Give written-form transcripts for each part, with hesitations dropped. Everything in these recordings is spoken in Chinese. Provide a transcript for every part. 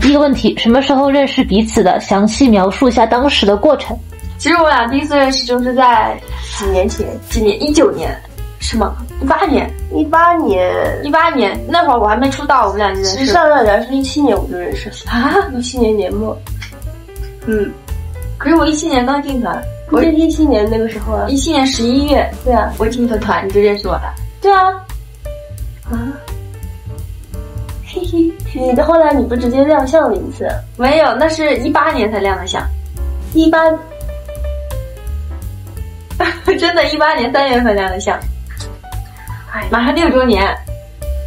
第一个问题，什么时候认识彼此的？详细描述一下当时的过程。其实我俩第一次认识就是在几年前，19年是吗？18年，那会儿我还没出道，我们俩就认识。上上聊是17年我就认识啊，17年年末。嗯，可是我17年刚进团，我是17年那个时候啊，17年11月。对啊，我进的团你就认识我了。对啊，啊，嘿嘿，你的后来你不直接亮相了一次？没有，那是18年才亮的相。18，真的，18年3月份亮的相。马上6周年，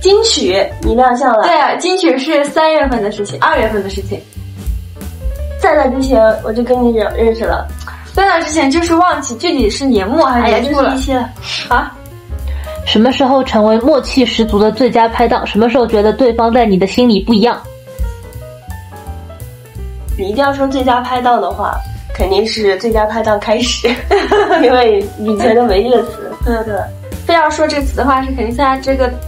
金曲你亮相了。对啊，金曲是3月份的事情，2月份的事情。在那之前我就跟你认识了，在那之前就是忘记具体是年末还是年初了。啊，什么时候成为默契十足的最佳拍档？什么时候觉得对方在你的心里不一样？你一定要说最佳拍档的话，肯定是最佳拍档开始，因为以前都没这个词。对对。非要说这个词的话，是肯定参加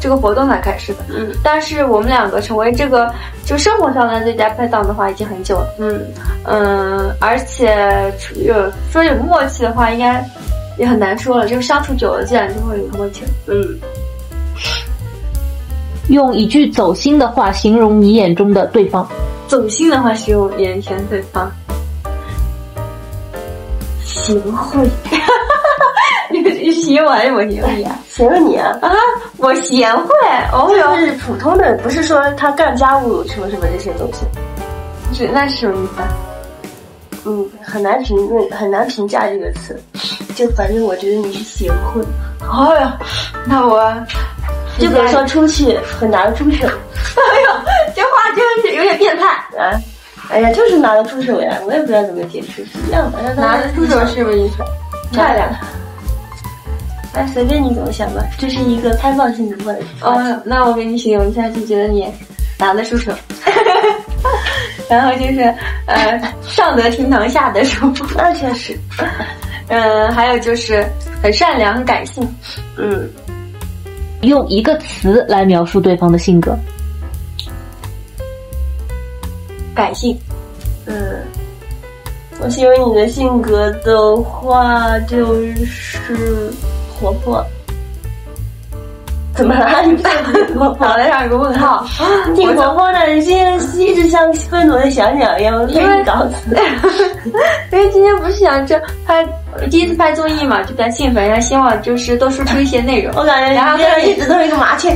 这个活动才开始的。嗯，但是我们两个成为这个就生活上的最佳拍档的话，已经很久了。而且说有默契的话，应该也很难说了。就相处久了，自然就会有默契。嗯。用一句走心的话形容你眼中的对方。走心的话形容眼前对方。贤惠。喜欢我贤惠啊，贤惠你啊！啊，我贤惠，哦哟，就是普通的，不是说他干家务什么什么这些东西，是那是什么意思啊？嗯，很难评价这个词，就反正我觉得你是贤惠。哦哟，那我就比如说出去很难出手。哎呦，这话真是有点变态啊！哎呀，就是拿得出手呀，我也不知道怎么解释，是一样的。拿得出手是什么意思？漂亮。哎，随便你怎么想吧，这是一个开放性的问题。哦，那我给你形容一下，就觉得你拿得出手，然后就是上得厅堂，下得手。那确实。还有就是很善良，很感性。嗯。用一个词来描述对方的性格。感性。嗯。我形容你的性格的话，就是。活泼？怎么了？你脑袋上有个问号。挺活泼的，一直像愤怒的小鸟一样被你搞死。因为今天不是想着拍第一次拍综艺嘛，就比较兴奋，然后希望就是多输出一些内容。我感觉然后一直都是一个麻雀，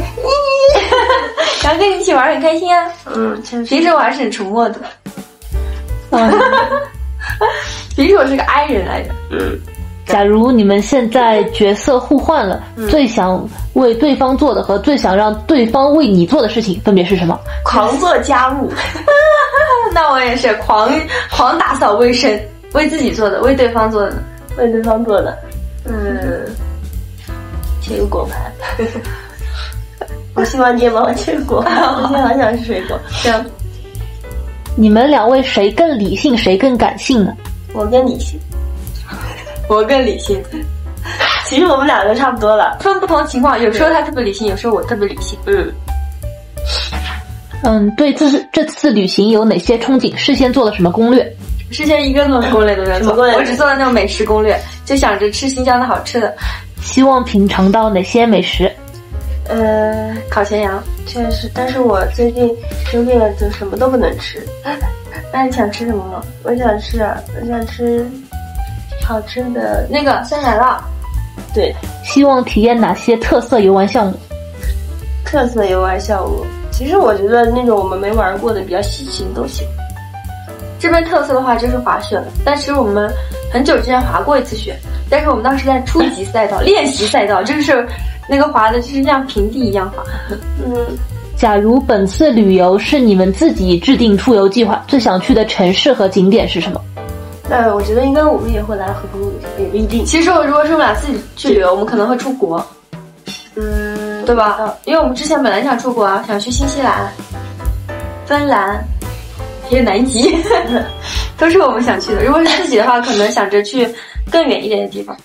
然后跟你一起玩很开心啊。嗯，平时我还是很沉默的。平时我是个 I 人来着。嗯。假如你们现在角色互换了，最想为对方做的和最想让对方为你做的事情分别是什么？狂做家务。那我也是狂打扫卫生，为自己做的，为对方做的，为对方做的。嗯，切个果盘。我希望你也帮我切果，我现在好想吃水果。这样，你们两位谁更理性，谁更感性呢？我更理性。我更理性，其实我们两个差不多了，分不同情况，有时候他特别理性，有时候我特别理性。对这次旅行有哪些憧憬？事先做了什么攻略？事先一个攻略都没有做，我只做了那种美食攻略，就想着吃新疆的好吃的。希望品尝到哪些美食？烤全羊，确实，但是我最近生病了，就什么都不能吃。那你想吃什么吗？我想吃。好吃的那个酸奶酪，对。希望体验哪些特色游玩项目？特色游玩项目，其实我觉得那种我们没玩过的比较稀奇的都行。这边特色的话就是滑雪了，但其实我们很久之前滑过一次雪，但是我们当时在初级赛道、练习赛道，就是那个滑的就是像平地一样滑。假如本次旅游是你们自己制定出游计划，最想去的城市和景点是什么？我觉得应该我们也会来合作，也不一定。其实如果是我们俩自己去旅游，我们可能会出国，对吧？因为我们之前本来想出国啊，想去新西兰、芬兰，还有南极，都是我们想去的。如果是自己的话，可能想着去更远一点的地方。